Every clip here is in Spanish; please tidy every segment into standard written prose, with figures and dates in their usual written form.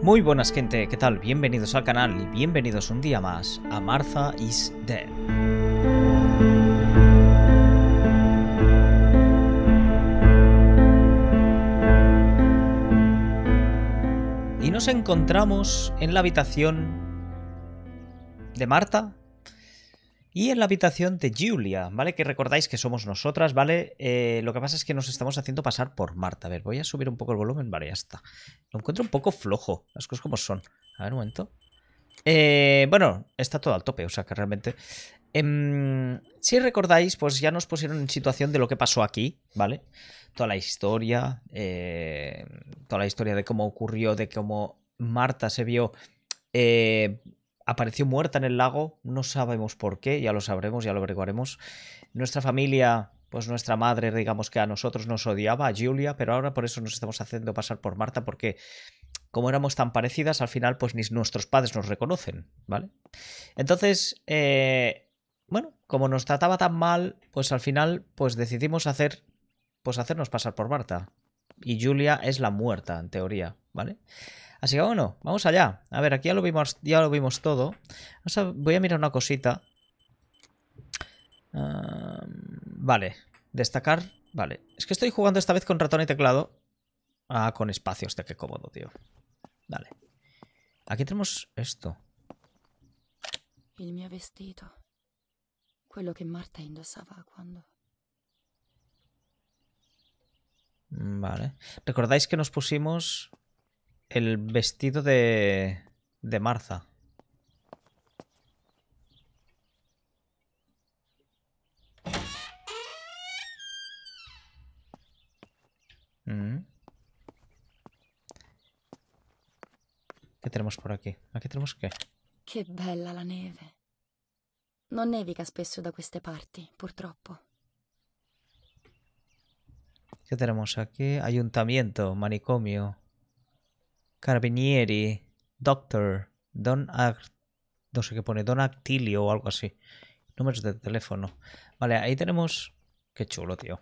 Muy buenas gente, ¿qué tal? Bienvenidos al canal y bienvenidos un día más a Martha is Dead. Y nos encontramos en la habitación de Martha y en la habitación de Giulia, ¿vale? Que recordáis que somos nosotras, ¿vale? Lo que pasa es que nos estamos haciendo pasar por Martha. A ver, voy a subir un poco el volumen. Vale, ya está. Lo encuentro un poco flojo, las cosas como son. A ver, un momento. Bueno, está todo al tope, o sea que realmente... si recordáis, pues ya nos pusieron en situación de lo que pasó aquí, ¿vale? Toda la historia de cómo ocurrió, de cómo Martha se vio... apareció muerta en el lago, no sabemos por qué, ya lo sabremos, ya lo averiguaremos. Nuestra familia, pues nuestra madre, digamos que a nosotros nos odiaba, a Giulia, pero ahora por eso nos estamos haciendo pasar por Martha, porque como éramos tan parecidas, al final pues ni nuestros padres nos reconocen, ¿vale? Entonces, bueno, como nos trataba tan mal, pues al final pues decidimos hacernos pasar por Martha. Y Giulia es la muerta, en teoría, ¿vale? Así que bueno, vamos allá. A ver, aquí ya lo vimos todo. Voy a mirar una cosita. Vale, destacar. Vale, es que estoy jugando esta vez con ratón y teclado. Ah, con espacios, qué cómodo, tío. Vale. Aquí tenemos esto. El mio vestido. Quello que Martha indosaba cuando... Vale. ¿Recordáis que nos pusimos el vestido de Martha? ¿Qué tenemos por aquí? ¿Aquí tenemos qué? Qué bella la neve. No nevica spesso da queste parti, purtroppo. ¿Qué tenemos aquí? Ayuntamiento, manicomio, carabinieri, doctor, no sé qué pone, don Actilio o algo así. Números de teléfono. Vale, ahí tenemos... Qué chulo, tío.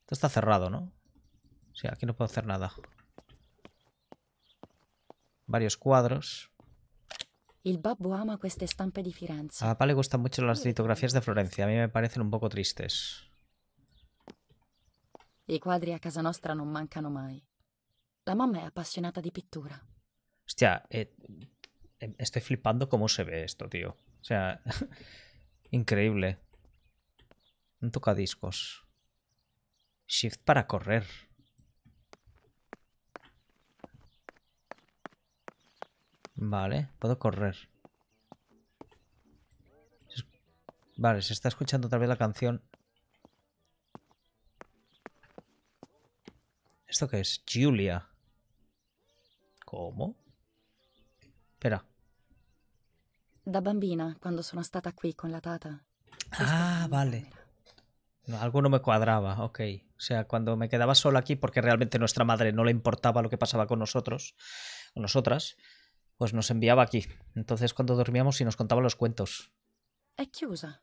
Esto está cerrado, ¿no? Sí, aquí no puedo hacer nada. Varios cuadros. El babbo ama estas estampas de Firenze. A papá le gustan mucho las litografías de Florencia. A mí me parecen un poco tristes. I cuadri a casa nostra non mancano mai. La mamma è appassionata di pittura. Hostia, estoy flipando cómo se ve esto, tío. O sea, increíble. Un tocadiscos. Shift para correr. Vale, puedo correr. Vale, se está escuchando otra vez la canción. ¿Esto qué es? Giulia. ¿Cómo? Espera. Da bambina, cuando sono stata qui con la tata. Ah, vale. No, algo no me cuadraba, ok. O sea, cuando me quedaba sola aquí, porque realmente a nuestra madre no le importaba lo que pasaba con nosotros, o nosotras, pues nos enviaba aquí. Entonces, cuando dormíamos y nos contaba los cuentos. È chiusa.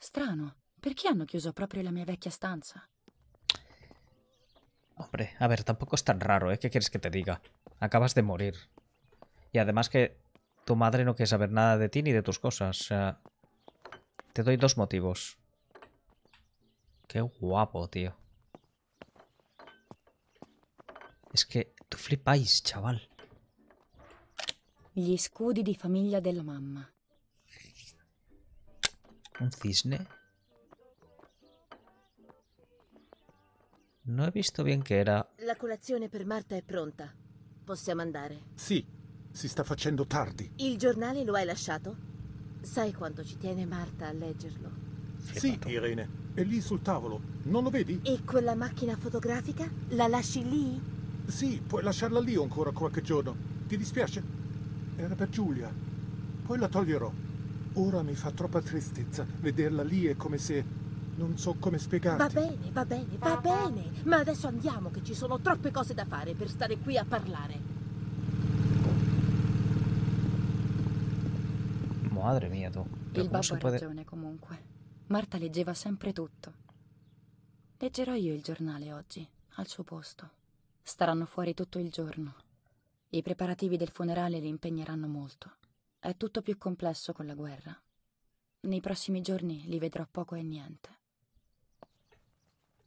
Strano. Perché hanno chiuso proprio la mia vecchia stanza? Hombre, a ver, tampoco es tan raro, ¿eh? ¿Qué quieres que te diga? Acabas de morir. Y además que tu madre no quiere saber nada de ti ni de tus cosas. O sea, te doy dos motivos. Qué guapo, tío. Es que tú flipáis, chaval. Gli scudi di famiglia della mamma. ¿Un cisne? No he visto bien qué era. La colazione per Martha è pronta. Possiamo andare? Sì, si sta facendo tardi. Il giornale lo hai lasciato? Sai quanto ci tiene Martha a leggerlo? Sì, Irene, è lì sul tavolo. Non lo vedi? E quella macchina fotografica? La lasci lì? Sì, puoi lasciarla lì ancora qualche giorno. Ti dispiace? Era per Giulia. Poi la toglierò. Ora mi fa troppa tristezza. Vederla lì è come se... Non so come spiegarti. Va bene, va bene, va bene. Ma adesso andiamo che ci sono troppe cose da fare per stare qui a parlare. Madre mia, tu. Il babbo ha ragione comunque. Martha leggeva sempre tutto. Leggerò io il giornale oggi, al suo posto. Staranno fuori tutto il giorno. I preparativi del funerale li impegneranno molto. È tutto più complesso con la guerra. Nei prossimi giorni li vedrò poco e niente.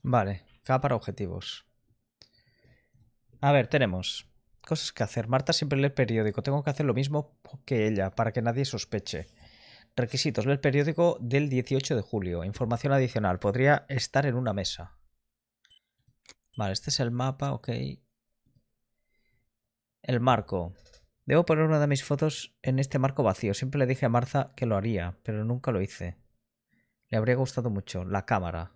Vale, va para objetivos. A ver, tenemos cosas que hacer. Martha siempre lee el periódico. Tengo que hacer lo mismo que ella para que nadie sospeche. Requisitos. Lee el periódico del 18 de julio. Información adicional. Podría estar en una mesa. Vale, este es el mapa, ok. El marco. Debo poner una de mis fotos en este marco vacío. Siempre le dije a Martha que lo haría, pero nunca lo hice. Le habría gustado mucho. La cámara.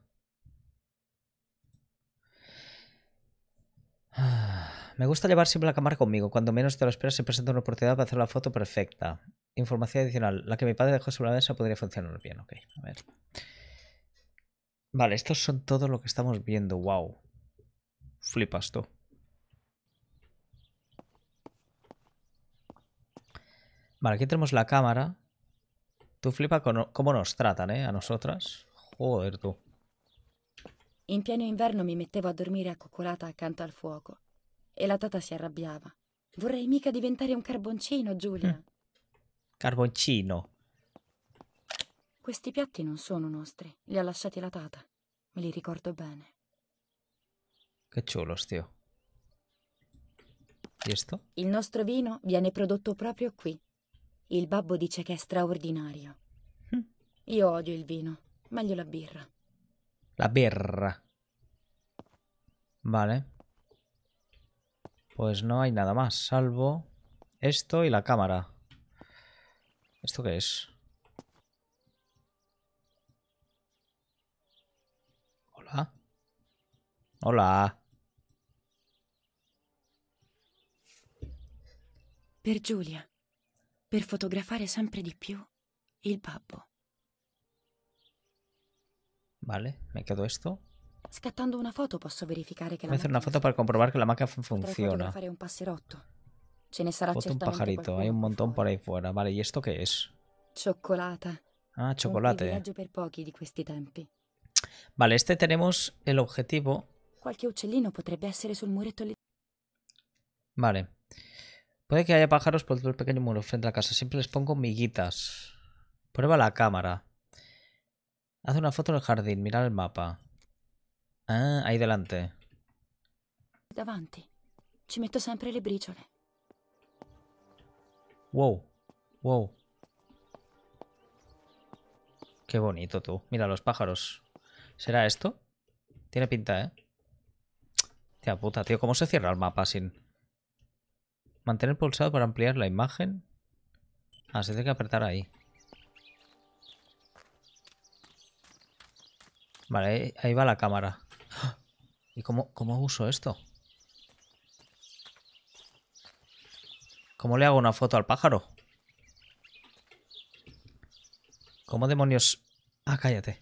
Me gusta llevar siempre la cámara conmigo. Cuando menos te lo esperas se presenta una oportunidad para hacer la foto perfecta. Información adicional. La que mi padre dejó sobre la mesa podría funcionar bien. Ok, a ver. Vale, estos son todo lo que estamos viendo. Wow. Flipas tú. Vale, aquí tenemos la cámara. Tú flipa cómo nos tratan, ¿eh? A nosotras. Joder, tú. In pieno inverno mi mettevo a dormire accoccolata accanto al fuoco. E la tata si arrabbiava. Vorrei mica diventare un carboncino, Giulia. Carboncino. Questi piatti non sono nostri. Li ha lasciati la tata. Me li ricordo bene. Qué chulos, tío. ¿Y esto? Il nostro vino viene prodotto proprio qui. Il babbo dice che è straordinario. Io odio il vino, meglio la birra. La birra. Vale. Pues no hay nada más, salvo esto y la cámara. ¿Esto qué es? Hola. Hola. Per Giulia. Per fotografare sempre di più il babbo. Vale, me quedo esto. Scattando una foto posso verificare che la macchina... Voy a hacer una foto para comprobar que la máquina funciona. Fare un passerotto. Ce ne sarà foto un pajarito, hay un montón por ahí fuera. Vale, ¿y esto qué es? Cioccolata. Ah, chocolate. Un viaggio per pochi di questi tempi. Vale, este tenemos el objetivo. Qualche uccellino potrebbe essere sul muretto lì. Vale. Puede que haya pájaros por todo el pequeño muro frente a la casa. Siempre les pongo miguitas. Prueba la cámara. Haz una foto del jardín. Mira el mapa. Ah, ahí delante. Davanti. Ci metto siempre le briciole. Wow. Wow. Qué bonito tú. Mira los pájaros. ¿Será esto? Tiene pinta, ¿eh? Tía puta, tío. ¿Cómo se cierra el mapa sin...? Mantener pulsado para ampliar la imagen. Ah, se tiene que apretar ahí. Vale, ahí va la cámara. ¿Y cómo uso esto? ¿Cómo le hago una foto al pájaro? ¿Cómo demonios...? Ah, cállate.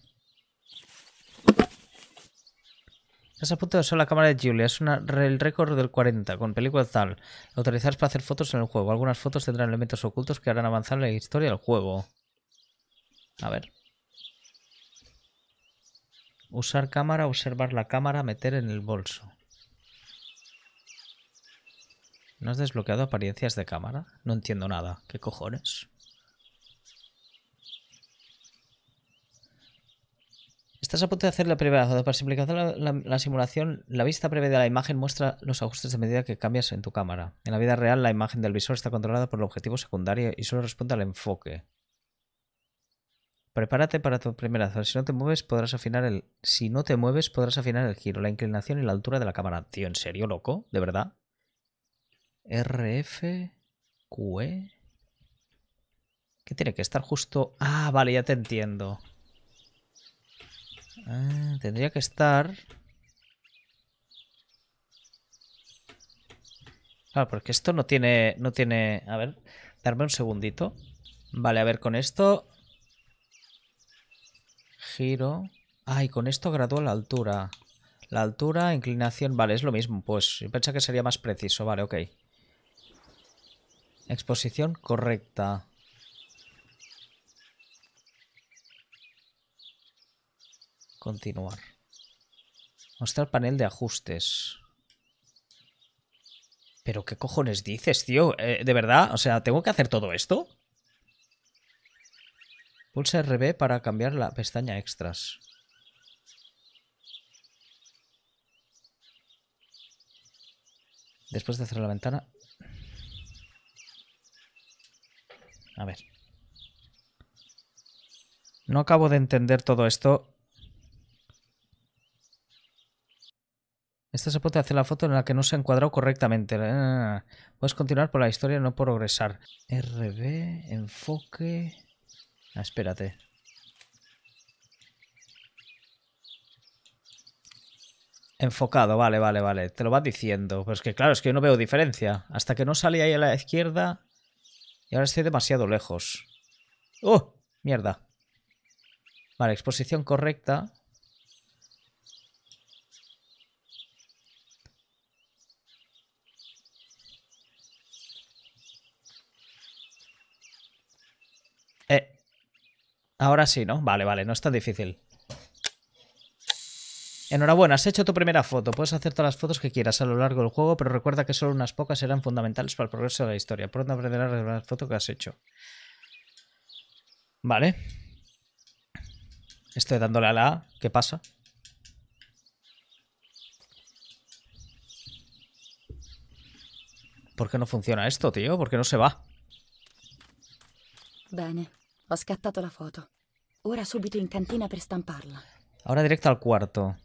Estás a punto de usar la cámara de Giulia. Es el récord del 40 con película tal. Lo utilizarás para hacer fotos en el juego. Algunas fotos tendrán elementos ocultos que harán avanzar la historia del juego. A ver. Usar cámara, observar la cámara, meter en el bolso. ¿No has desbloqueado apariencias de cámara? No entiendo nada. ¿Qué cojones? Estás a punto de hacer la primera foto. Para simplificar la simulación, la vista previa de la imagen muestra los ajustes de medida que cambias en tu cámara. En la vida real, la imagen del visor está controlada por el objetivo secundario y solo responde al enfoque. Prepárate para tu primera foto. Si no te mueves, podrás afinar el giro, la inclinación y la altura de la cámara. Tío, ¿en serio, loco? ¿De verdad? RFQE. ¿Qué tiene que estar justo? Ah, vale, ya te entiendo. Ah, tendría que estar... Claro, porque esto no tiene... A ver, darme un segundito. Vale, a ver, con esto... Giro... Ay, con esto gradúo la altura. La altura, inclinación... Vale, es lo mismo, pues. Yo pensaba que sería más preciso. Vale, ok. Exposición correcta. Continuar. Mostrar panel de ajustes. ¿Pero qué cojones dices, tío? ¿De verdad? O sea, ¿tengo que hacer todo esto? Pulsa RB para cambiar la pestaña extras. Después de cerrar la ventana... A ver. No acabo de entender todo esto. Esto se puede hacer la foto en la que no se ha encuadrado correctamente. Puedes continuar por la historia, no por progresar. RB, enfoque... Ah, espérate. Enfocado, vale, vale, vale. Te lo vas diciendo. Pero es que claro, es que yo no veo diferencia. Hasta que no salí ahí a la izquierda... Y ahora estoy demasiado lejos. ¡Oh! Mierda. Vale, exposición correcta... Ahora sí, ¿no? Vale, vale, no es tan difícil. Enhorabuena, has hecho tu primera foto. Puedes hacer todas las fotos que quieras a lo largo del juego, pero recuerda que solo unas pocas serán fundamentales para el progreso de la historia. Pronto aprenderás a la foto que has hecho. Vale. Estoy dándole a la A. ¿Qué pasa? ¿Por qué no funciona esto, tío? ¿Por qué no se va? Bene. Ho scattato la foto. Ora subito in cantina per stamparla. Ora diretto al quarto.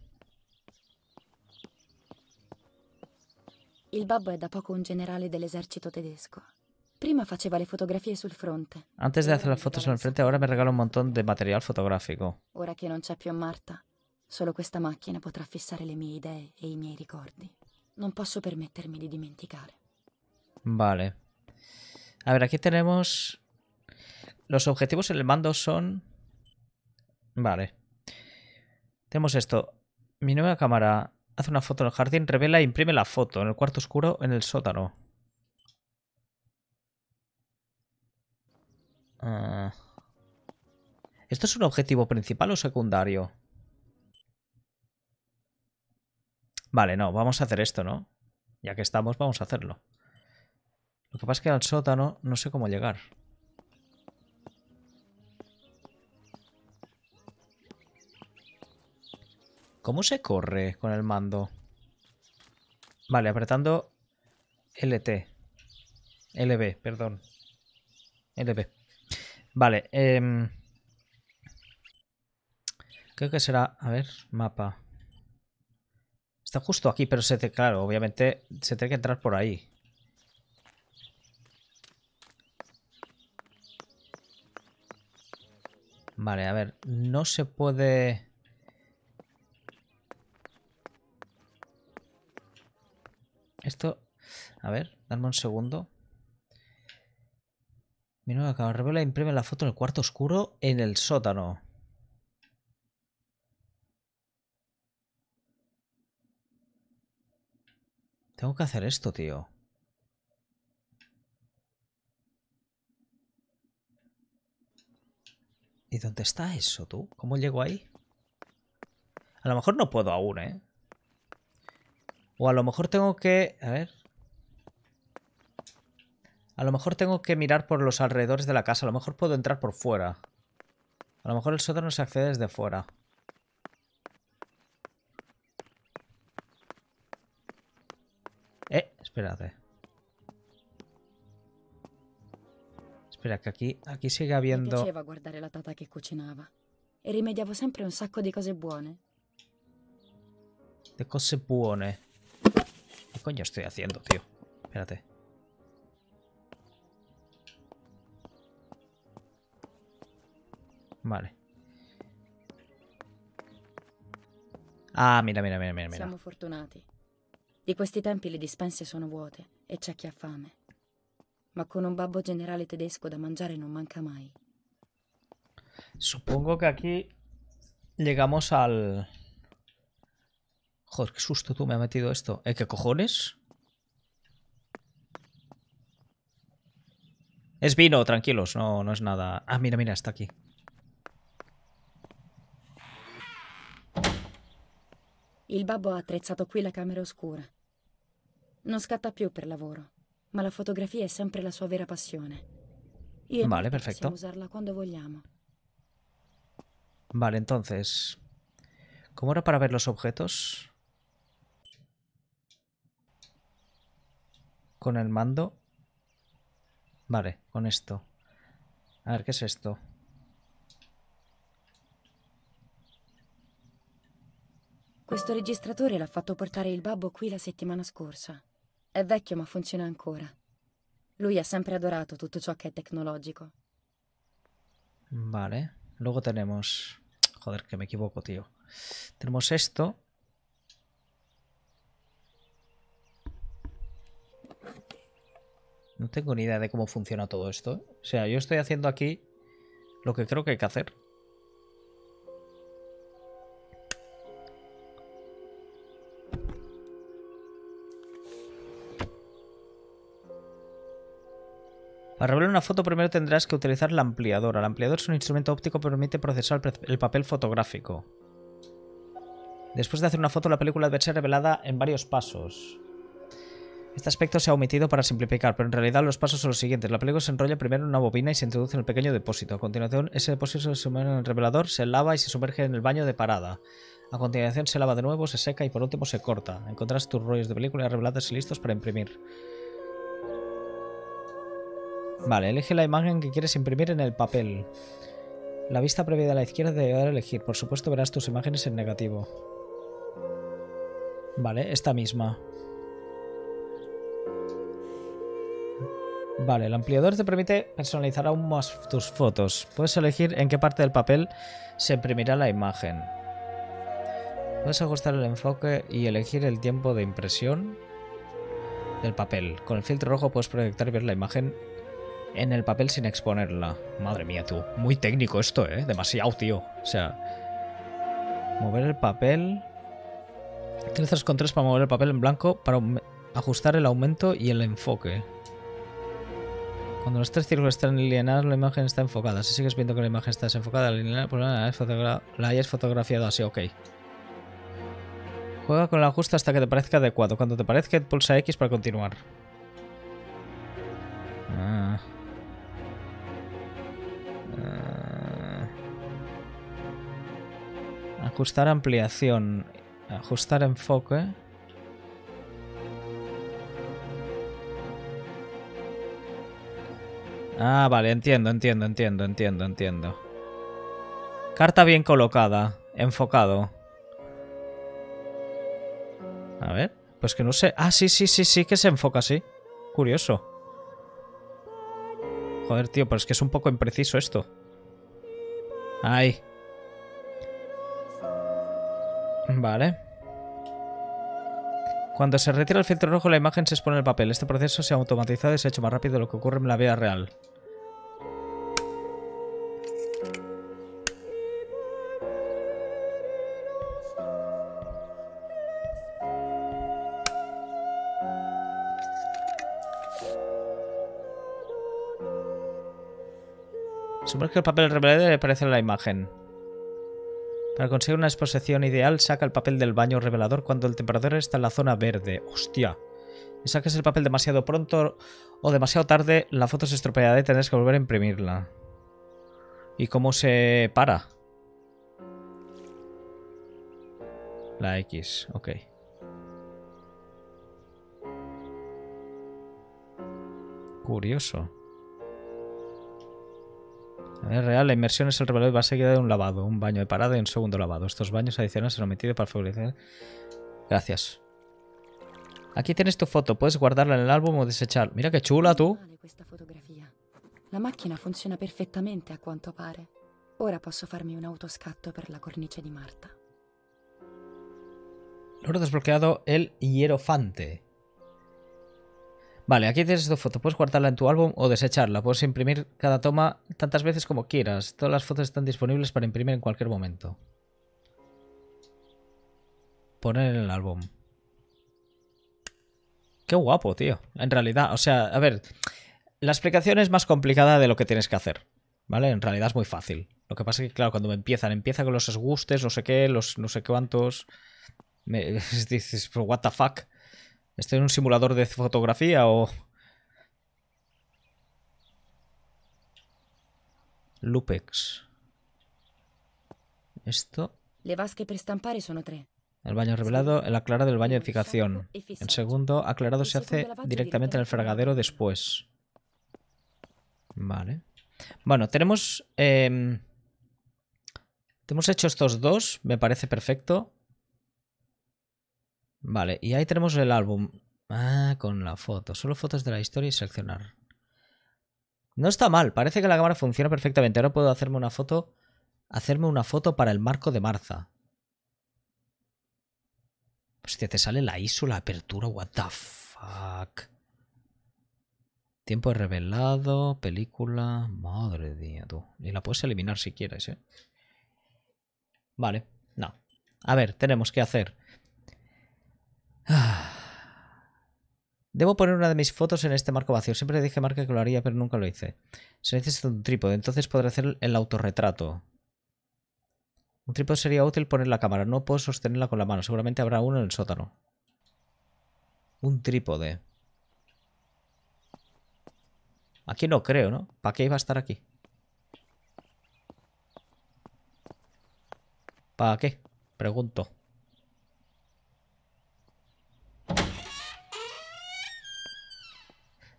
Il babbo è da poco un generale dell'esercito tedesco. Prima faceva le fotografie sul fronte. Antes de hacer las fotos en el frente, ahora me regala un montón de material fotográfico. Ora che non c'è più Martha, solo questa macchina potrà fissare le mie idee e i miei ricordi. Non posso permettermi di dimenticare. Vale. A ver, aquí tenemos... Los objetivos en el mando son... Vale. Tenemos esto. Mi nueva cámara hace una foto en el jardín, revela e imprime la foto en el cuarto oscuro en el sótano. ¿Esto es un objetivo principal o secundario? Vale, no. Vamos a hacer esto, ¿no? Ya que estamos, vamos a hacerlo. Lo que pasa es que al sótano no sé cómo llegar. ¿Cómo se corre con el mando? Vale, apretando LB. Vale. Creo que será... A ver, mapa. Está justo aquí, pero claro, obviamente se tiene que entrar por ahí. Vale, a ver. No se puede... Esto... A ver, dame un segundo. Mi nueva cámara revela e imprime la foto en el cuarto oscuro en el sótano. Tengo que hacer esto, tío. ¿Y dónde está eso, tú? ¿Cómo llego ahí? A lo mejor no puedo aún, ¿eh? O a lo mejor tengo que... A ver... A lo mejor tengo que mirar por los alrededores de la casa. A lo mejor puedo entrar por fuera. A lo mejor el sótano se accede desde fuera. Espérate. Espera, que aquí sigue habiendo... Me piaceva guardare la tata che cucinava. E rimediavo sempre un sacco di cose buone. De cose buone. ¿Qué coño estoy haciendo, tío? Espérate. Vale. Ah, mira, mira, mira, mira. Siamo fortunati. Di questi tempi le dispense sono vuote e c'è chi ha fame. Ma con un babbo generale tedesco da mangiare non manca mai. Supongo que aquí llegamos al... Joder, qué susto tú me ha metido esto. ¿Qué cojones? Es vino, tranquilos. No, no es nada. Ah, mira, mira, está aquí. El babbo ha attrezzato qui la camera oscura. Non scatta più per lavoro, ma la fotografia è sempre la sua vera passione. Y vale, perfecto. Vale, entonces, ¿cómo era para ver los objetos? Con el mando. Vale, con esto. A ver, ¿qué es esto? Questo registratore l'ha fatto portare il babbo qui la settimana scorsa. È vecchio ma funziona ancora. Lui ha sempre adorato tutto ciò che è tecnológico. Vale. Luego tenemos... Joder, que me equivoco, tío. Tenemos esto. No tengo ni idea de cómo funciona todo esto, ¿eh? O sea, yo estoy haciendo aquí lo que creo que hay que hacer. Para revelar una foto primero tendrás que utilizar la ampliadora. El ampliador es un instrumento óptico que permite procesar el papel fotográfico. Después de hacer una foto, la película debe ser revelada en varios pasos. Este aspecto se ha omitido para simplificar, pero en realidad los pasos son los siguientes. La película se enrolla primero en una bobina y se introduce en el pequeño depósito. A continuación, ese depósito se sumerge en el revelador, se lava y se sumerge en el baño de parada. A continuación se lava de nuevo, se seca y por último se corta. Encontrarás tus rollos de película revelados y listos para imprimir. Vale, elige la imagen que quieres imprimir en el papel. La vista previa de la izquierda te ayudará a elegir. Por supuesto, verás tus imágenes en negativo. Vale, esta misma. Vale, el ampliador te permite personalizar aún más tus fotos. Puedes elegir en qué parte del papel se imprimirá la imagen. Puedes ajustar el enfoque y elegir el tiempo de impresión del papel. Con el filtro rojo puedes proyectar y ver la imagen en el papel sin exponerla. Madre mía, tú. Muy técnico esto, ¿eh? Demasiado, tío. O sea... Mover el papel... Utilizas controles para mover el papel en blanco para ajustar el aumento y el enfoque. Cuando los tres círculos están alineados, la imagen está enfocada. Si sigues viendo que la imagen está desenfocada, alineada, pues la hayas fotografiado así, ok. Juega con el ajuste hasta que te parezca adecuado. Cuando te parezca, pulsa X para continuar. Ajustar ampliación. Ajustar enfoque. Ah, vale, entiendo. Carta bien colocada. Enfocado. A ver, pues que no sé. Ah, sí, que se enfoca así. Curioso. Joder, tío, pero es que es un poco impreciso esto. Ahí. Vale. Cuando se retira el filtro rojo, la imagen se expone en el papel. Este proceso se ha automatizado y se ha hecho más rápido de lo que ocurre en la vida real. Sumerge el papel revelado y aparece en la imagen. Para conseguir una exposición ideal, saca el papel del baño revelador cuando el temperador está en la zona verde. ¡Hostia! Si sacas el papel demasiado pronto o demasiado tarde, la foto se estropeará y tendrás que volver a imprimirla. ¿Y cómo se para? La X, ok. Curioso. En real, la inmersión es el revelador va seguida de un lavado, un baño de parada y un segundo lavado. Estos baños adicionales se han omitido para favorecer... Gracias. Aquí tienes tu foto. Puedes guardarla en el álbum o desechar. Mira qué chula, tú. La máquina funciona perfectamente, a cuanto pare. Ahora puedo hacerme un autoscatto por la cornice de Martha. Logro desbloqueado el hierofante. Vale, aquí tienes tu foto. Puedes guardarla en tu álbum o desecharla. Puedes imprimir cada toma tantas veces como quieras. Todas las fotos están disponibles para imprimir en cualquier momento. Poner en el álbum. Qué guapo, tío. En realidad, o sea, a ver. La explicación es más complicada de lo que tienes que hacer. ¿Vale? En realidad es muy fácil. Lo que pasa es que, claro, cuando empieza con los disgustes, no sé qué, los no sé cuántos. Dices, what the fuck. Estoy en un simulador de fotografía o... Lupex. Esto... Le vasche per stampare sono tre. El baño revelado, el aclarado del baño de fijación. El segundo aclarado se hace directamente en el fregadero después. Vale. Bueno, tenemos... hemos hecho estos dos, me parece perfecto. Vale, y ahí tenemos el álbum. Ah, con la foto. Solo fotos de la historia y seleccionar. No está mal, parece que la cámara funciona perfectamente. Ahora puedo hacerme una foto... Hacerme una foto para el marco de Martha. Hostia, te sale la ISO, la apertura, what the fuck. Tiempo revelado, película... Madre mía, tú. Y la puedes eliminar si quieres, ¿eh? Vale, no. A ver, tenemos que hacer... Debo poner una de mis fotos en este marco vacío. Siempre dije Marca que lo haría, pero nunca lo hice. Se necesita un trípode, entonces podré hacer el autorretrato. Un trípode sería útil poner la cámara. No puedo sostenerla con la mano. Seguramente habrá uno en el sótano. Un trípode. Aquí no creo, ¿no? ¿Para qué iba a estar aquí? ¿Para qué? Pregunto.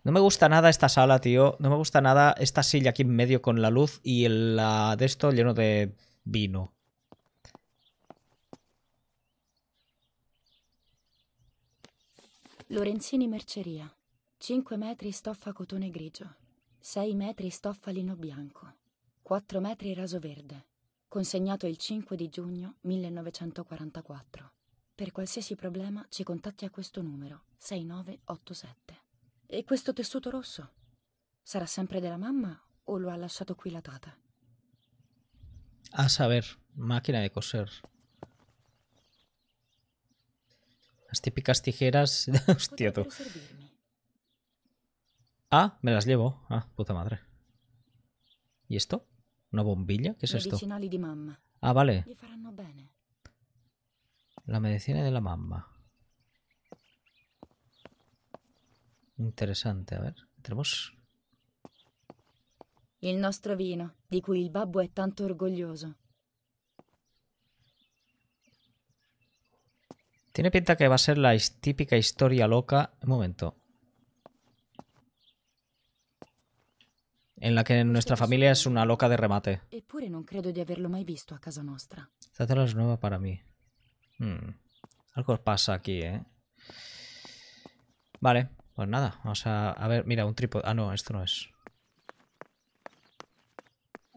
No me gusta nada esta sala, tío. No me gusta nada esta silla aquí en medio con la luz y la de esto lleno de vino. Lorenzini mercería. 5 metri stoffa cotone grigio. 6 metri stoffa lino bianco. 4 metri raso verde. Consegnato il 5 di giugno 1944. Per qualsiasi problema ci contatti a questo numero 6987. E questo tessuto rosso? ¿Sarà sempre della mamma o lo ha lasciato qui la tata? A saber, máquina de coser. Las típicas tijeras... Hostia, tú. Ah, me las llevo. Ah, puta madre. ¿Y esto? ¿Una bombilla? ¿Qué es esto? Ah, vale. La medicina de la mamma. Interesante, a ver, tenemos... El nostro vino, di cui il babbo è tanto orgoglioso. Tiene pinta que va a ser la típica historia loca... Un momento. En la que nuestra familia es una loca de remate. Eppure non credo di averlo mai visto a casa nostra. Esta tela es nueva para mí. Algo pasa aquí, ¿eh? Vale. Pues nada, vamos a ver, mira, un trípode. Ah, no, esto no es.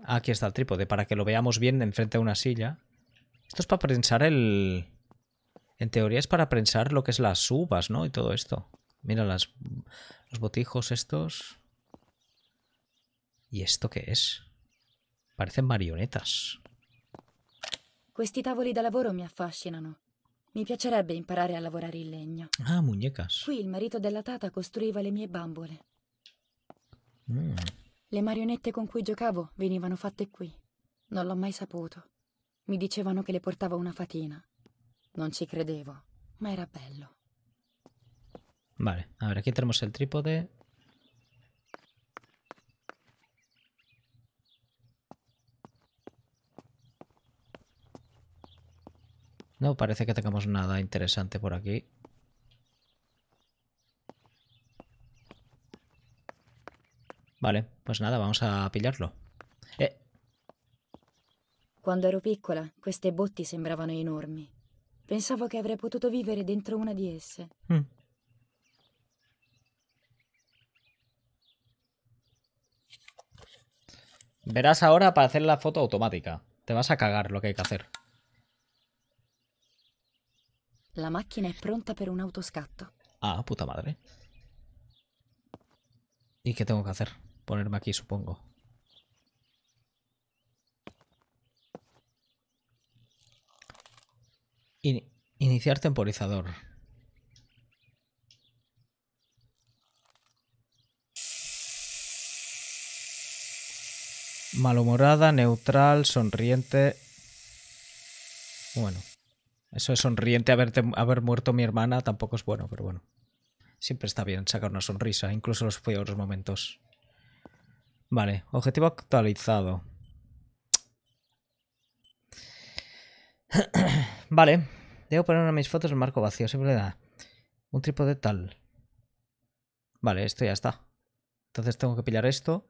Aquí está el trípode, para que lo veamos bien enfrente a una silla. Esto es para prensar el... En teoría es para prensar lo que es las uvas, ¿no? Y todo esto. Mira los botijos estos. ¿Y esto qué es? Parecen marionetas. Questi tavoli da lavoro mi affascinano. Mi piacerebbe imparare a lavorare in legno. Ah, muñecas. Qui il marito della tata costruiva le mie bambole. Le marionette con cui giocavo venivano fatte qui. Non l'ho mai saputo. Mi dicevano che le portava una fatina. Non ci credevo, ma era bello. Vale, a ver, aquí tenemos el trípode. No parece que tengamos nada interesante por aquí. Vale, pues nada, vamos a pillarlo. Quando ero piccola, queste botti sembravano enormi. Pensavo che avrei potuto vivere dentro una di esse. Verás ahora para hacer la foto automática. Te vas a cagar lo que hay que hacer. La máquina es pronta para un autoscatto. Ah, puta madre. ¿Y qué tengo que hacer? Ponerme aquí, supongo. Iniciar temporizador. Malhumorada, neutral, sonriente. Bueno. Eso es sonriente, haber muerto mi hermana tampoco es bueno, pero bueno. Siempre está bien sacar una sonrisa, incluso en los peores momentos. Vale, objetivo actualizado. Vale, debo poner una de mis fotos en el marco vacío, siempre le da un trípode tal. Vale, esto ya está. Entonces tengo que pillar esto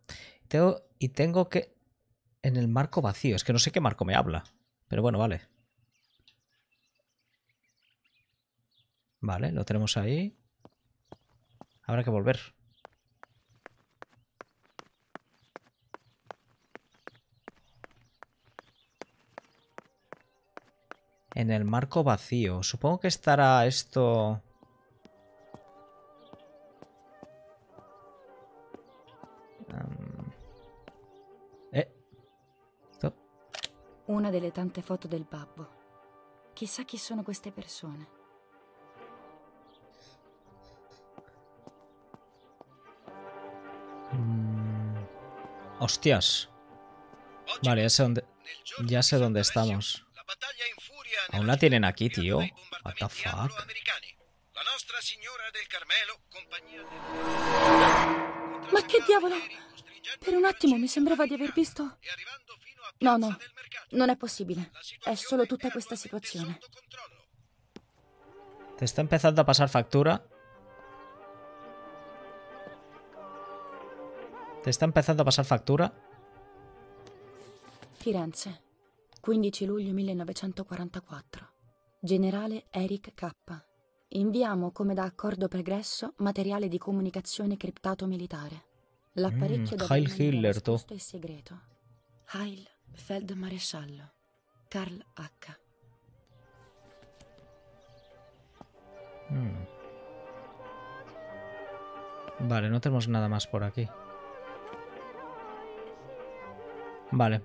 y tengo que... En el marco vacío, es que no sé qué marco me habla. Pero bueno, vale. Vale, lo tenemos ahí. Habrá que volver. En el marco vacío. Supongo que estará esto... Una delle tante foto del babbo. Chissà chi sono queste persone. Hostias. Vale, ya sé dónde estamos. Aún la tienen aquí, tío. What the fuck. Ma che diavolo? Per un attimo mi sembrava di aver visto... No, no, non è possibile. È solo tutta questa situazione. Te sta empezando a pasar factura. Te sta empezando a pasar factura. Firenze, 15 luglio 1944. Generale Eric K. Inviamo come da accordo pregresso materiale di comunicazione criptato militare. L'apparecchio da questo è segreto. Heil Feldmaresciallo, Karl H. Vale, no tenemos nada más por aquí. Vale.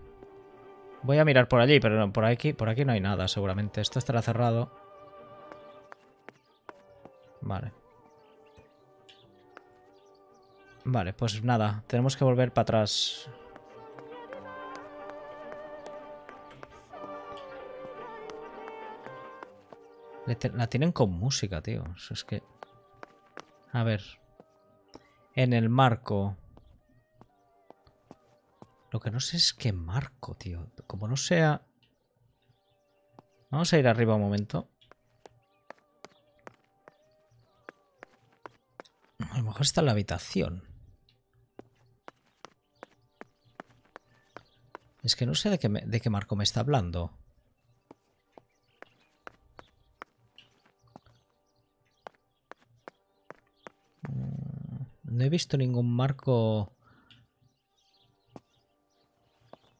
Voy a mirar por allí, pero no, por aquí no hay nada, seguramente. Esto estará cerrado. Vale. Vale, pues nada. Tenemos que volver para atrás. La tienen con música, tío. Es que... A ver. En el marco. Lo que no sé es qué marco, tío. Como no sea... Vamos a ir arriba un momento. A lo mejor está en la habitación. Es que no sé de qué marco me está hablando. No he visto ningún marco...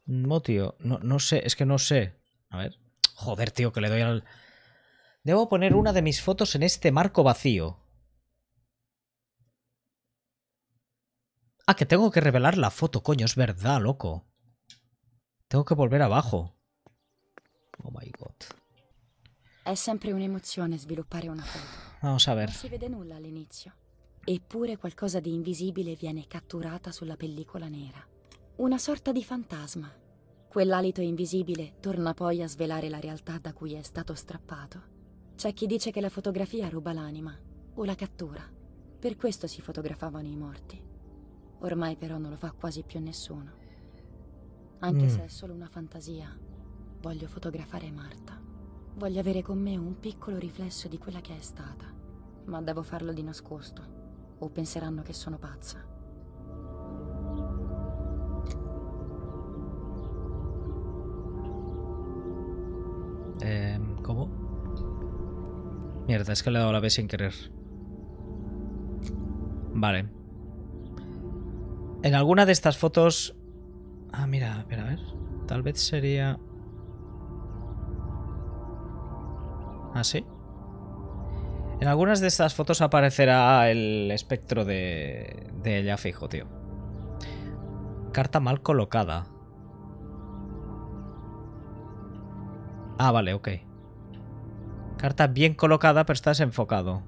No, tío. No sé. Es que no sé. A ver. Joder, tío, que le doy al... Debo poner una de mis fotos en este marco vacío. Ah, que tengo que revelar la foto, coño. Es verdad, loco. Tengo que volver abajo. Oh, my God. Es siempre una emoción sviluppare una foto. Vamos a ver. No se vede nulla al inicio. Eppure qualcosa di invisibile viene catturata sulla pellicola nera. Una sorta di fantasma. Quell'alito invisibile torna poi a svelare la realtà da cui è stato strappato. C'è chi dice che la fotografia ruba l'anima, o la cattura. Per questo si fotografavano i morti. Ormai però non lo fa quasi più nessuno. Anche se è solo una fantasia, voglio fotografare Martha. Voglio avere con me un piccolo riflesso di quella che è stata. Ma devo farlo di nascosto. O pensarán que soy pazza. ¿Cómo? Mierda, es que le he dado la B sin querer. Vale. En alguna de estas fotos... Ah, mira, a ver. Tal vez sería... Ah, sí. En algunas de estas fotos aparecerá el espectro de ella fijo, tío. Carta mal colocada. Ah, vale, ok. Carta bien colocada, pero está desenfocado.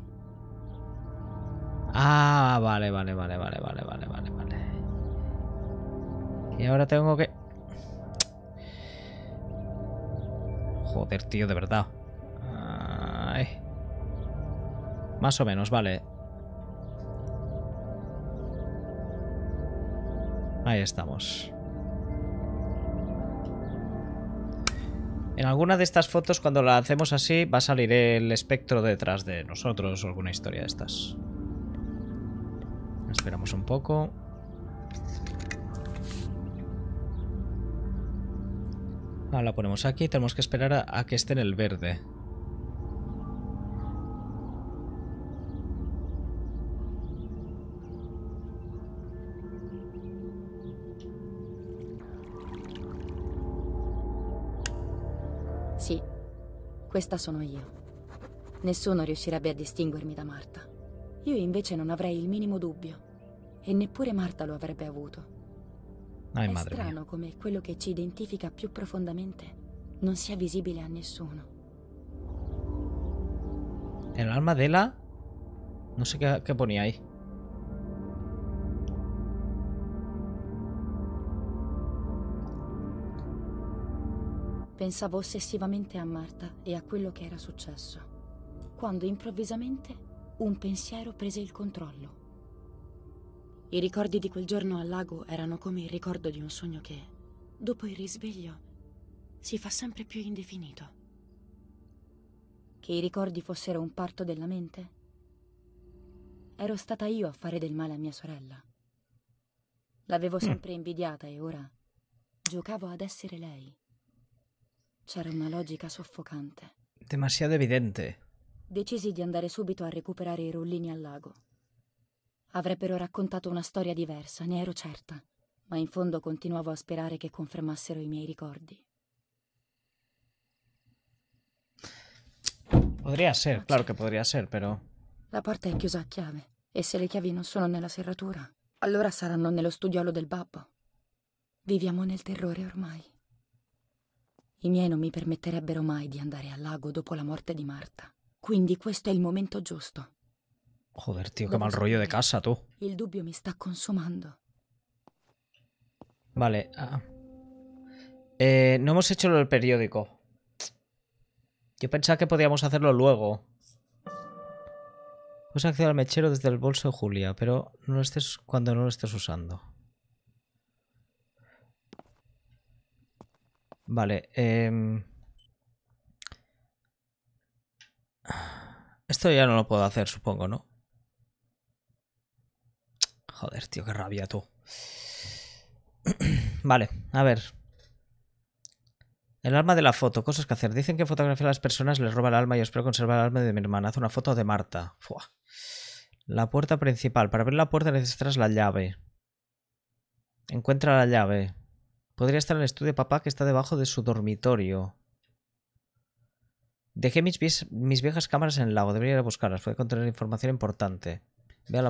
Ah, vale. Y ahora tengo que... Joder, tío, de verdad. Ay... Más o menos, vale. Ahí estamos. En alguna de estas fotos, cuando la hacemos así, va a salir el espectro detrás de nosotros o alguna historia de estas. Esperamos un poco. Ahora la ponemos aquí. Tenemos que esperar a que esté en el verde. Sì, questa sono io. Nessuno riuscirebbe a distinguermi da Martha. Io invece non avrei il minimo dubbio. E neppure Martha lo avrebbe avuto. È strano come quello che ci identifica più profondamente non sia visibile a nessuno. El alma de la... No sé qué ponía ahí. Pensavo ossessivamente a Martha e a quello che era successo, quando improvvisamente un pensiero prese il controllo. I ricordi di quel giorno al lago erano come il ricordo di un sogno che, dopo il risveglio, si fa sempre più indefinito. Che i ricordi fossero un parto della mente? Ero stata io a fare del male a mia sorella. L'avevo sempre invidiata e ora giocavo ad essere lei. C'era una logica soffocante. Demasiado evidente. Decisi di andare subito a recuperare i rullini al lago. Avrebbero raccontato una storia diversa, ne ero certa, ma in fondo continuavo a sperare che confermassero i miei ricordi. Podría ser, claro que podría ser, però... La porta è chiusa a chiave, e se le chiavi non sono nella serratura, allora saranno nello studiolo del babbo. Viviamo nel terrore ormai. I miei non mi permetterebbero mai di andare al lago dopo la morte di Martha, quindi questo è il momento giusto. Joder, tío, qué mal rollo de casa, tú. El dubio me está consumando. Vale. No hemos hecho el periódico. Yo pensaba que podíamos hacerlo luego. Puedes acceder al mechero desde el bolso de Julia, pero no lo estés cuando no lo estés usando. Vale. Esto ya no lo puedo hacer, supongo, ¿no? Joder, tío, qué rabia, tú. Vale, a ver. El alma de la foto, cosas que hacer. Dicen que fotografiar a las personas les roba el alma y yo espero conservar el alma de mi hermana. Haz una foto de Martha. Fua. La puerta principal. Para abrir la puerta necesitas la llave. Encuentra la llave. Podría estar en el estudio de papá que está debajo de su dormitorio. Dejé mis viejas cámaras en el lago. Debería ir a buscarlas. Puede contener información importante. Ve a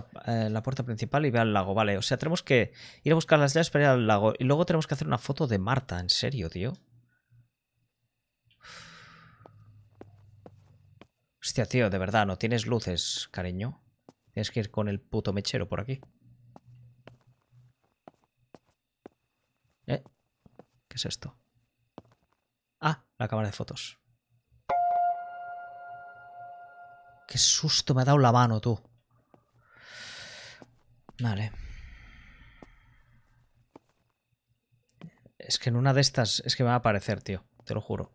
la puerta principal y ve al lago. Vale, o sea, tenemos que ir a buscar las llaves para ir al lago. Y luego tenemos que hacer una foto de Martha. En serio, tío. Hostia, tío, de verdad, no tienes luces, cariño. Tienes que ir con el puto mechero por aquí. ¿Qué es esto? Ah, la cámara de fotos. Qué susto me ha dado la mano, tú. Vale. Es que en una de estas es que me va a aparecer, tío. Te lo juro.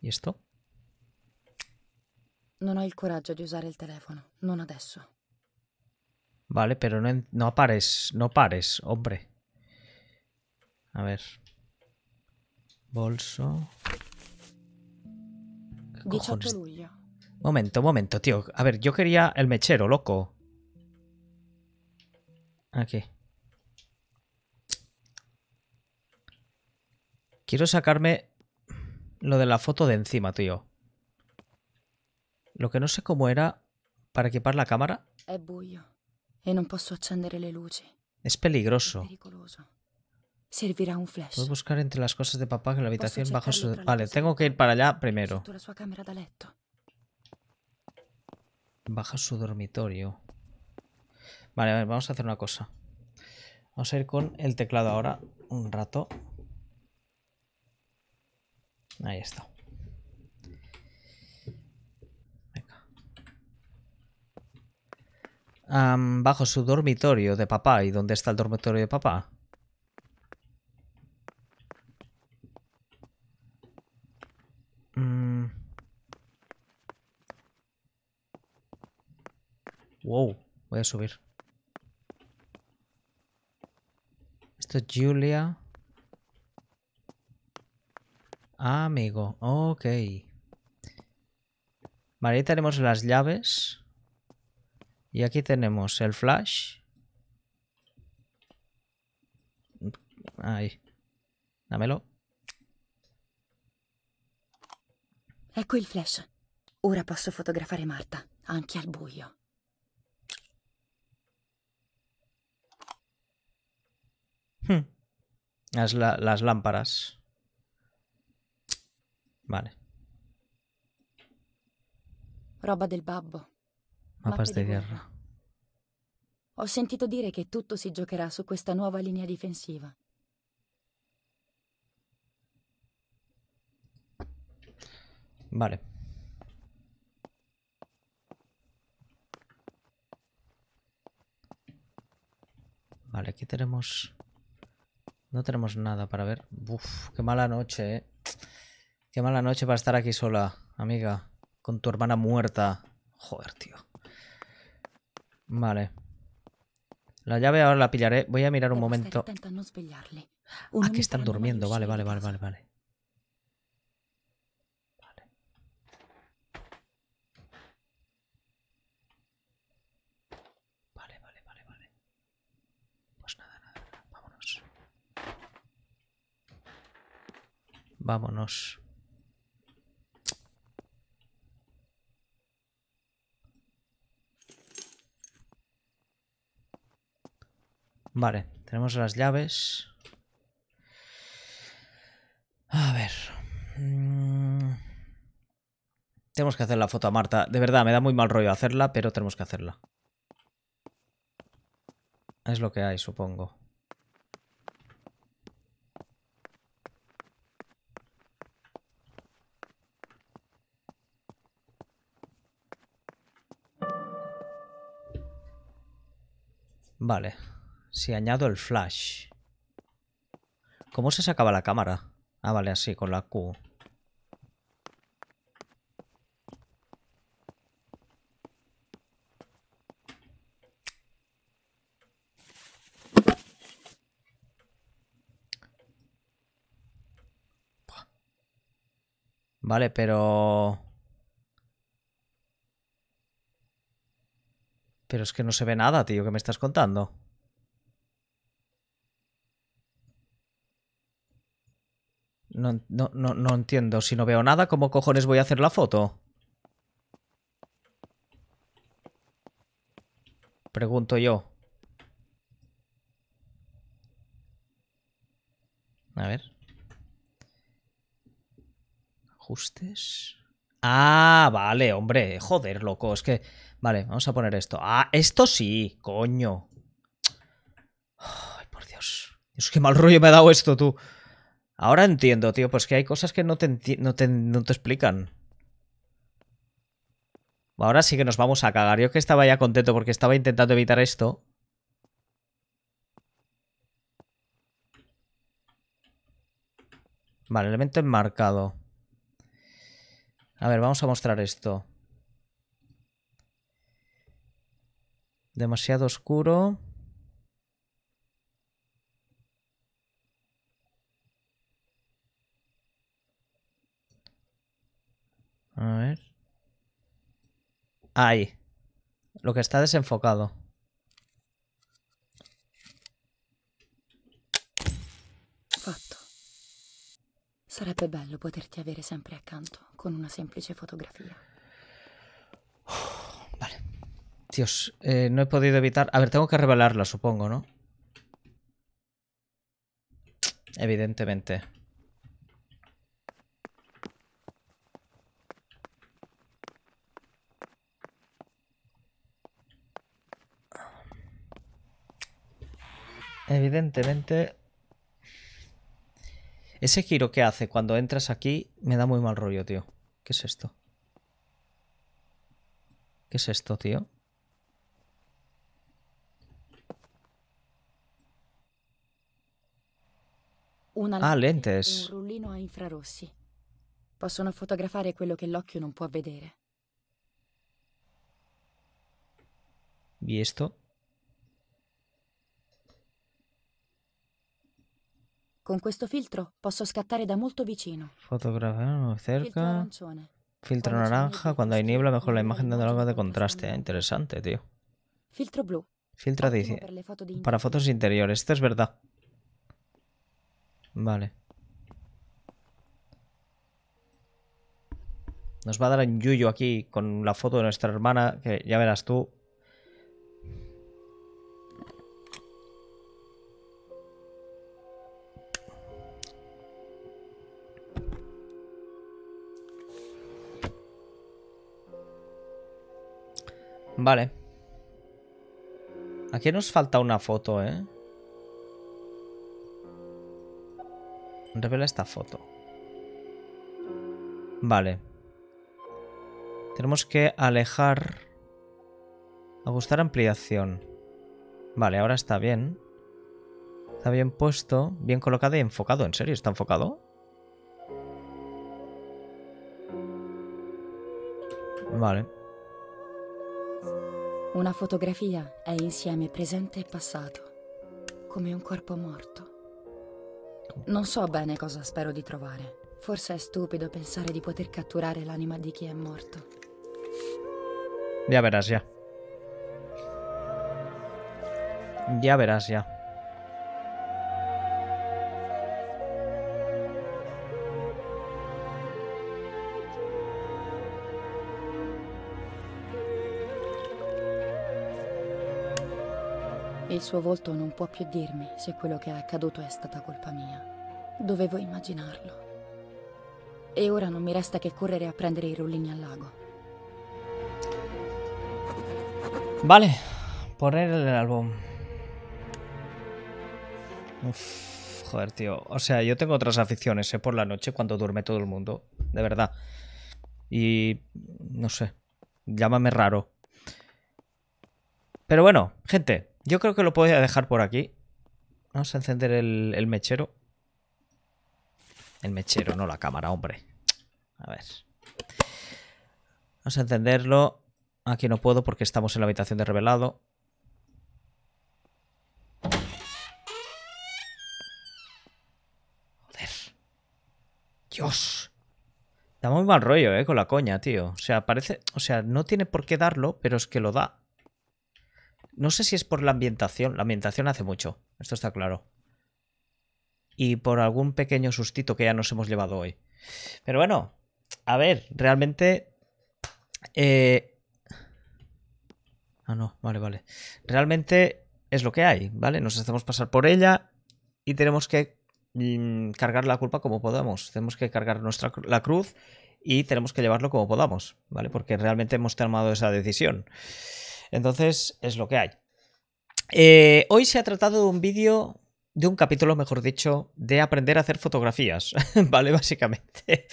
¿Y esto? No tengo el coraje de usar el teléfono. No ahora. Vale, pero no pares, no pares, hombre. A ver. Bolso. ¿Qué cojones? Momento, tío. A ver, yo quería el mechero, loco. Aquí. Quiero sacarme lo de la foto de encima, tío. Lo que no sé cómo era para equipar la cámara. Es bullo. E non posso accendere le luci. Es peligroso. Servirá un flash. Puedo buscar entre las cosas de papá que la habitación bajo su... Vale, tengo que ir para allá primero. Baja su dormitorio. Vale, a ver, vamos a hacer una cosa. Vamos a ir con el teclado ahora un rato. Ahí está. Venga. Bajo su dormitorio de papá. ¿Y dónde está el dormitorio de papá? Wow, voy a subir. Esto es Julia. Ah, amigo, ok. Vale, ahí tenemos las llaves. Y aquí tenemos el flash. Ahí. Dámelo. Ecco il flash. Ora posso fotografare Martha, anche al buio. Las lámparas. Vale. Roba del babbo. Mapas de guerra. Ho sentito dire che tutto si giocherà su questa nuova linea difensiva. Vale. Vale, aquí tenemos... No tenemos nada para ver. Uf, qué mala noche, eh. Qué mala noche para estar aquí sola, amiga. Con tu hermana muerta. Joder, tío. Vale. La llave ahora la pillaré. Voy a mirar un momento. Aquí están durmiendo. Vale, vale, vale, vale, vale. Vámonos. Vale, tenemos las llaves. A ver. Tenemos que hacer la foto a Martha. De verdad, me da muy mal rollo hacerla, pero tenemos que hacerla. Es lo que hay, supongo. Vale, si añado el flash. ¿Cómo se sacaba la cámara? Ah, vale, así, con la Q. Vale, pero... Pero es que no se ve nada, tío, ¿qué me estás contando? No entiendo. Si no veo nada, ¿cómo cojones voy a hacer la foto? Pregunto yo. A ver. Ajustes. Ah, vale, hombre. Joder, loco, es que... Vale, vamos a poner esto. Ah, esto sí, coño. Ay, por Dios. Dios, qué mal rollo me ha dado esto, tú. Ahora entiendo, tío, pues que hay cosas que no te explican. Ahora sí que nos vamos a cagar. Yo que estaba ya contento porque estaba intentando evitar esto. Vale, elemento enmarcado. A ver, vamos a mostrar esto. Demasiado oscuro. A ver. Ahí. Lo que está desenfocado. Fatto. Sarebbe bello poterti avere sempre accanto con una semplice fotografía. Vale. Dios, no he podido evitar... A ver, tengo que revelarla, supongo, ¿no? Evidentemente. Evidentemente... Ese giro que hace cuando entras aquí me da muy mal rollo, tío. ¿Qué es esto? ¿Qué es esto, tío? Ah, lentes. Un rullino a infrarossi. Possono fotografare quello che l'occhio non può vedere. ¿Y esto? Con questo filtro posso scattare da molto vicino. Fotografía cerca. Filtro naranja. Cuando hay niebla, mejor la imagen dando algo de contraste. Interesante, tío. Filtro blu. Filtro para fotos interiores. Esto es verdad. Vale. Nos va a dar un yuyo aquí con la foto de nuestra hermana, que ya verás tú. Vale. Aquí nos falta una foto, ¿eh? Revela esta foto. Vale. Tenemos que alejar. Ajustar ampliación. Vale, ahora está bien. Está bien puesto, bien colocado y enfocado. ¿En serio? ¿Está enfocado? Vale. Una fotografía es insieme presente y pasado, como un cuerpo muerto. Non so bene cosa spero di trovare. Forse è stupido pensare di poter catturare l'anima di chi è morto. Ya verás ya. Ya verás ya. Il suo volto non può più dirmi se quello che è accaduto è stata colpa mia. Dovevo immaginarlo. E ora non mi resta che correre a prendere i rullini al lago. Vale, poner el álbum. Uf, joder, tío. O sea, yo tengo otras aficiones, ¿eh? Por la noche cuando duerme todo el mundo. De verdad. Y... no sé. Llámame raro. Pero bueno, gente. Yo creo que lo voy a dejar por aquí. Vamos a encender el mechero. El mechero, no la cámara, hombre. A ver. Vamos a encenderlo. Aquí no puedo porque estamos en la habitación de revelado. Joder. Dios. Da muy mal rollo, con la coña, tío. O sea, parece... O sea, no tiene por qué darlo, pero es que lo da. No sé si es por la ambientación. La ambientación hace mucho. Esto está claro. Y por algún pequeño sustito que ya nos hemos llevado hoy. Pero bueno. A ver, realmente... Ah, no. Vale, vale. Realmente es lo que hay, ¿vale? Nos hacemos pasar por ella y tenemos que cargar la culpa como podamos. Tenemos que cargar la cruz y tenemos que llevarlo como podamos, ¿vale? Porque realmente hemos tomado esa decisión. Entonces, es lo que hay. Hoy se ha tratado de un vídeo, de un capítulo, mejor dicho, de aprender a hacer fotografías, ¿vale? Básicamente,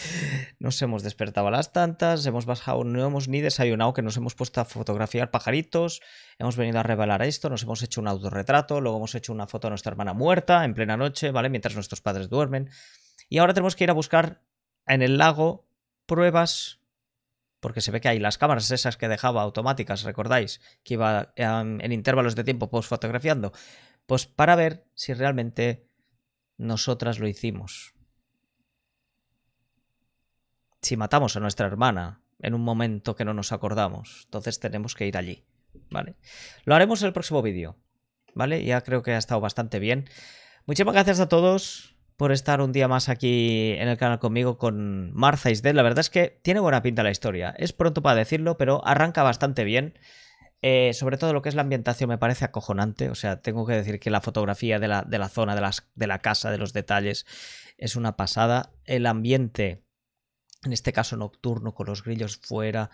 nos hemos despertado a las tantas, hemos bajado, no hemos ni desayunado, que nos hemos puesto a fotografiar pajaritos, hemos venido a revelar esto, nos hemos hecho un autorretrato, luego hemos hecho una foto de nuestra hermana muerta en plena noche, ¿vale? Mientras nuestros padres duermen. Y ahora tenemos que ir a buscar en el lago pruebas... Porque se ve que hay las cámaras esas que dejaba automáticas, ¿recordáis? Que iba en intervalos de tiempo posfotografiando. Pues para ver si realmente nosotras lo hicimos. Si matamos a nuestra hermana en un momento que no nos acordamos. Entonces tenemos que ir allí, ¿vale? Lo haremos en el próximo vídeo, ¿vale? Ya creo que ha estado bastante bien. Muchísimas gracias a todos por estar un día más aquí en el canal conmigo con Martha is Dead. La verdad es que tiene buena pinta la historia. Es pronto para decirlo, pero arranca bastante bien. Sobre todo lo que es la ambientación me parece acojonante. O sea, tengo que decir que la fotografía de la zona, de la casa, de los detalles, es una pasada. El ambiente, en este caso nocturno, con los grillos fuera,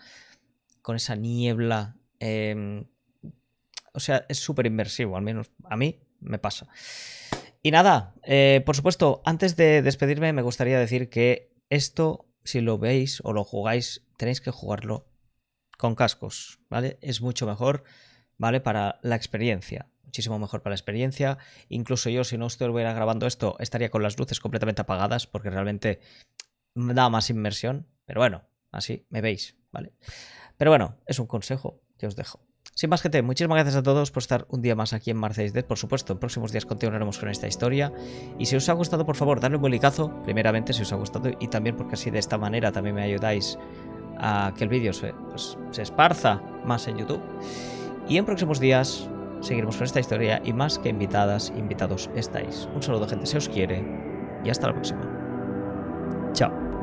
con esa niebla. O sea, es súper inmersivo, al menos a mí me pasa. Y nada, por supuesto, antes de despedirme me gustaría decir que esto, si lo veis o lo jugáis, tenéis que jugarlo con cascos, ¿vale? Es mucho mejor, ¿vale? Para la experiencia, muchísimo mejor para la experiencia. Incluso yo, si no estuviera grabando esto, estaría con las luces completamente apagadas porque realmente me da más inmersión. Pero bueno, así me veis, ¿vale? Pero bueno, es un consejo que os dejo. Sin más, gente, muchísimas gracias a todos por estar un día más aquí en Martha is Dead. Por supuesto, en próximos días continuaremos con esta historia. Y si os ha gustado, por favor, dadle un buen likeazo, primeramente, si os ha gustado, y también porque así de esta manera también me ayudáis a que el vídeo se esparza más en YouTube. Y en próximos días seguiremos con esta historia y más que invitadas, invitados estáis. Un saludo, gente, se os quiere y hasta la próxima. Chao.